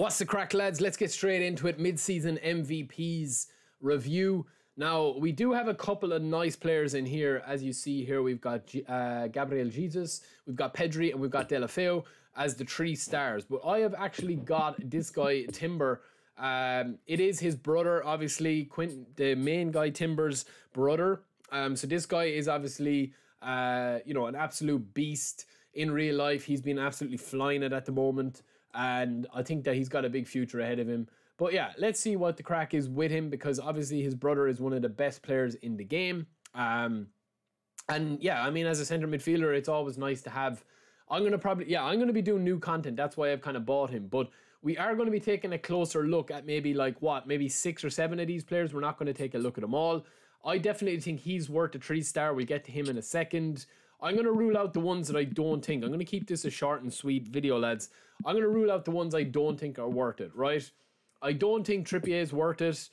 What's the crack, lads? Let's get straight into it. Mid-season MVPs review. Now, we do have a couple of nice players in here. As you see here, we've got Gabriel Jesus, we've got Pedri, and we've got Delafeo as the three stars. But I have actually got this guy, Timber. It is his brother, obviously, Quentin, the main guy, Timber's brother. So this guy is obviously, you know, an absolute beast in real life. He's been absolutely flying it at the moment, and I think that he's got a big future ahead of him. But yeah, let's see what the crack is with him, because obviously his brother is one of the best players in the game. And yeah, I mean, as a centre midfielder, it's always nice to have. I'm going to be doing new content. That's why I've kind of bought him. But we are going to be taking a closer look at maybe like what, maybe 6 or 7 of these players. We're not going to take a look at them all. I definitely think he's worth a 3-star. We get to him in a second. I'm going to rule out the ones that I don't think. I'm going to keep this a short and sweet video, lads. I'm going to rule out the ones I don't think are worth it, right? I don't think Trippier is worth it.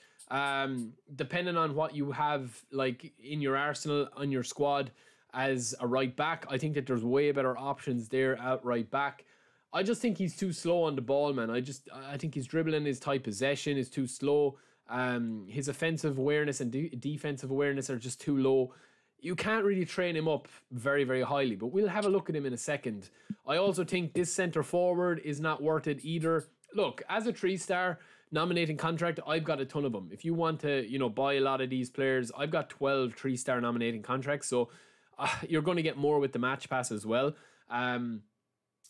Depending on what you have like in your arsenal, on your squad as a right back, I think that there's way better options there at right back. I just think he's too slow on the ball, man. I think his dribbling, his tight possession is too slow. His offensive awareness and defensive awareness are just too low. You can't really train him up very, very highly, but we'll have a look at him in a second. I also think this centre forward is not worth it either. Look, as a 3-star nominating contract, I've got a ton of them. If you want to, you know, buy a lot of these players, I've got 12 3-star nominating contracts, so you're going to get more with the match pass as well.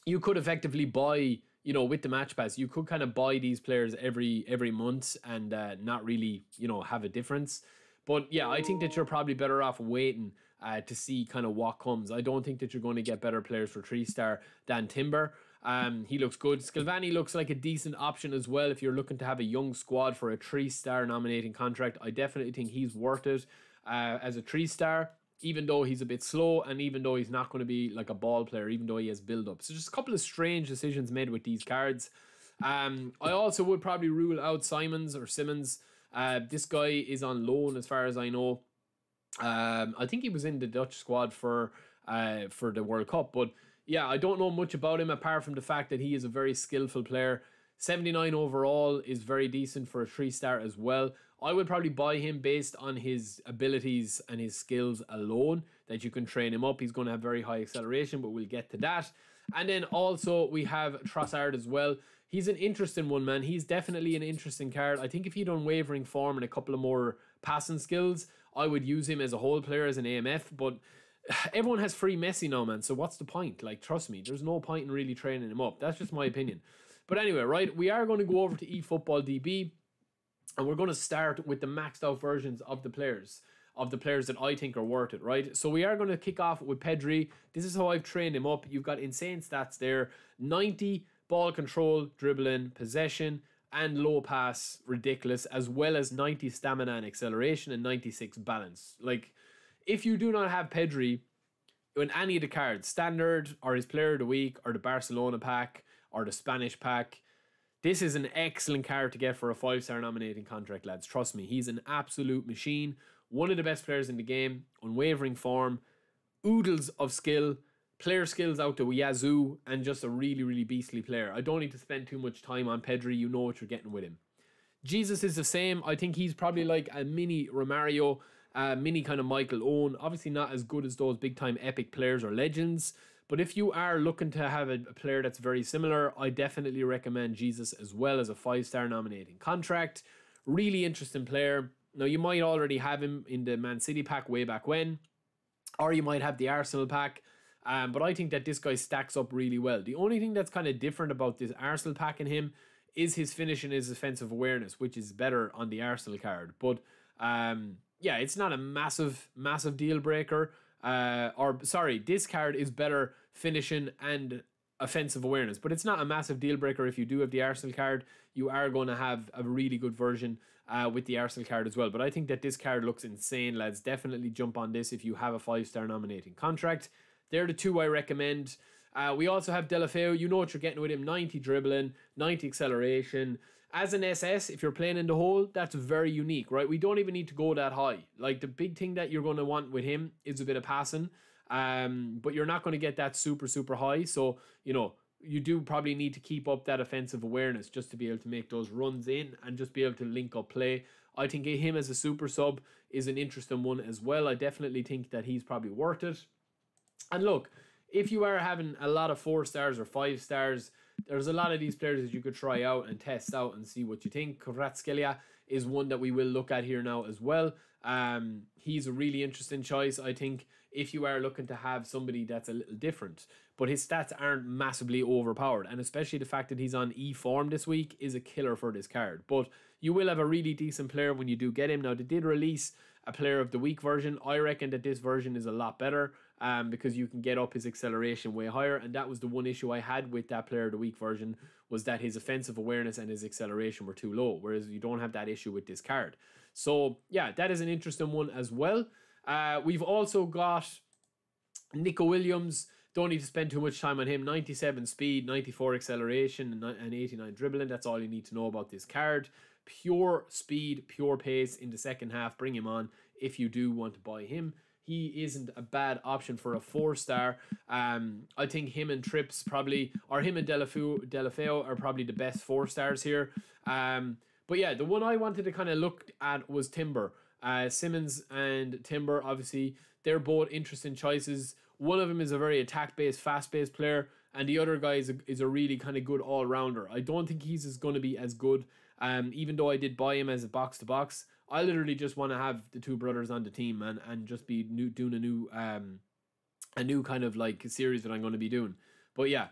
You could effectively buy, you know, with the match pass, you could kind of buy these players every month and not really, you know, have a difference. But yeah, I think that you're probably better off waiting to see kind of what comes. I don't think that you're going to get better players for 3-star than Timber. He looks good. Skalvani looks like a decent option as well if you're looking to have a young squad for a 3-star nominating contract. I definitely think he's worth it as a 3-star, even though he's a bit slow and even though he's not going to be like a ball player, even though he has build-up. So just a couple of strange decisions made with these cards. I also would probably rule out Simons. This guy is on loan as far as I know. I think he was in the Dutch squad for the World Cup, but yeah, I don't know much about him apart from the fact that he is a very skillful player. 79 overall is very decent for a 3-star as well. I would probably buy him based on his abilities and his skills alone, that you can train him up. He's going to have very high acceleration, but we'll get to that. And then also we have Trossard as well. He's an interesting one, man. He's definitely an interesting card. I think if he'd unwavering form and a couple of more passing skills, I would use him as a whole player, as an AMF. But everyone has free Messi now, man. So what's the point? Like, trust me, there's no point in really training him up. That's just my opinion. But anyway, right, we are going to go over to eFootballDB, and we're going to start with the maxed out versions of the players. Of the players that I think are worth it, right? So we are going to kick off with Pedri. This is how I've trained him up. You've got insane stats there. 90 ball control, dribbling, possession, and low pass. Ridiculous. As well as 90 stamina and acceleration and 96 balance. Like, if you do not have Pedri in any of the cards, standard or his player of the week or the Barcelona pack or the Spanish pack, this is an excellent card to get for a 5-star nominating contract, lads. Trust me, he's an absolute machine. One of the best players in the game, unwavering form, oodles of skill, player skills out the yazoo, and just a really, really beastly player. I don't need to spend too much time on Pedri. You know what you're getting with him. Jesus is the same. I think he's probably like a mini Romario, mini kind of Michael Owen. Obviously not as good as those big-time epic players or legends. But if you are looking to have a player that's very similar, I definitely recommend Jesus as well as a 5-star nominating contract. Really interesting player. Now, you might already have him in the Man City pack way back when, or you might have the Arsenal pack. But I think that this guy stacks up really well. The only thing that's kind of different about this Arsenal pack in him is his finish and his offensive awareness, which is better on the Arsenal card. But yeah, it's not a massive, massive deal breaker. This card is better finishing and offensive awareness, but it's not a massive deal breaker. If you do have the Arsenal card, you are going to have a really good version with the Arsenal card as well. But I think that this card looks insane, lads. Definitely jump on this if you have a 5-star nominating contract. They're the two I recommend. We also have Delafeo. You know what you're getting with him. 90 dribbling, 90 acceleration. As an SS, if you're playing in the hole, that's very unique, right? We don't even need to go that high. Like, the big thing that you're going to want with him is a bit of passing, but you're not going to get that super, super high. So, you know, you do probably need to keep up that offensive awareness just to be able to make those runs in and just be able to link up play. I think him as a super sub is an interesting one as well. I definitely think that he's probably worth it. And look, if you are having a lot of 4 stars or 5 stars, there's a lot of these players that you could try out and test out and see what you think. Koratskelia is one that we will look at here now as well. He's a really interesting choice, I think, if you are looking to have somebody that's a little different. But his stats aren't massively overpowered, and especially the fact that he's on e-form this week is a killer for this card. But you will have a really decent player when you do get him. Now, they did release a player of the week version. I reckon that this version is a lot better because you can get up his acceleration way higher, and that was the one issue I had with that player of the week version, was that his offensive awareness and his acceleration were too low, whereas you don't have that issue with this card. So yeah, that is an interesting one as well. We've also got Nico Williams. Don't need to spend too much time on him. 97 speed, 94 acceleration, and 89 dribbling. That's all you need to know about this card. Pure speed, pure pace in the second half. Bring him on if you do want to buy him. He isn't a bad option for a 4-star. I think him and Trips probably, or him and Delafeo are probably the best 4 stars here. But yeah, the one I wanted to kind of look at was Timber. Simons and Timber, obviously, they're both interesting choices. One of them is a very attack-based, fast-based player, and the other guy is a really kind of good all-rounder. I don't think he's going to be as good, even though I did buy him as a box-to-box. I literally just want to have the two brothers on the team and just be doing a new kind of like series that I'm going to be doing. But yeah,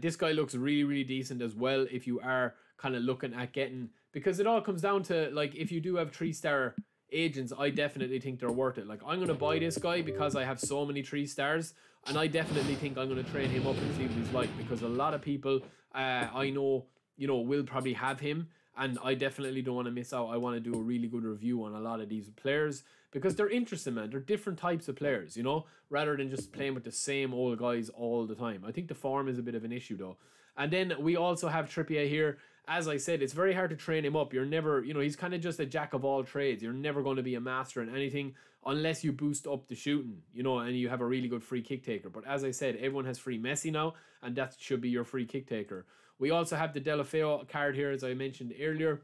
this guy looks really, really decent as well if you are kind of looking at getting, because it all comes down to, like, if you do have 3-star agents, I definitely think they're worth it. Like, I'm going to buy this guy because I have so many 3 stars, and I definitely think I'm going to train him up and see what he's like, because a lot of people I know, you know, will probably have him, and I definitely don't want to miss out. I want to do a really good review on a lot of these players because they're interesting, man. They're different types of players, you know, rather than just playing with the same old guys all the time. I think the form is a bit of an issue, though. And then we also have Trippier here. As I said, it's very hard to train him up. You're never, you know, he's kind of just a jack of all trades. You're never going to be a master in anything unless you boost up the shooting, you know, and you have a really good free kick taker. But as I said, everyone has free Messi now, and that should be your free kick taker. We also have the Delafeo card here, as I mentioned earlier.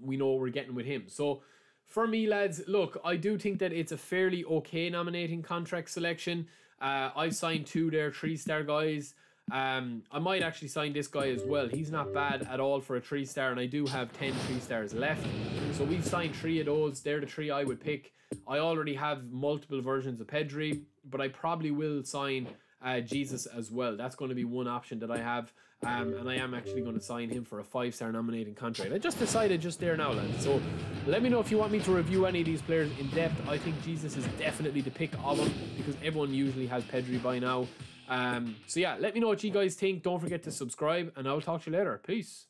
We know what we're getting with him. So for me, lads, look, I do think that it's a fairly okay nominating contract selection. I've signed 2 there, 3-star guys. I might actually sign this guy as well. He's not bad at all for a 3-star, and I do have 10 3-stars left. So we've signed 3 of those. They're the 3 I would pick. I already have multiple versions of Pedri, but I probably will sign Jesus as well. That's going to be one option that I have, and I am actually going to sign him for a 5-star nominating contract. I just decided just there now, lads. So let me know if you want me to review any of these players in depth. I think Jesus is definitely the pick of them because everyone usually has Pedri by now. So yeah, let me know what you guys think. Don't forget to subscribe, and I'll talk to you later. Peace.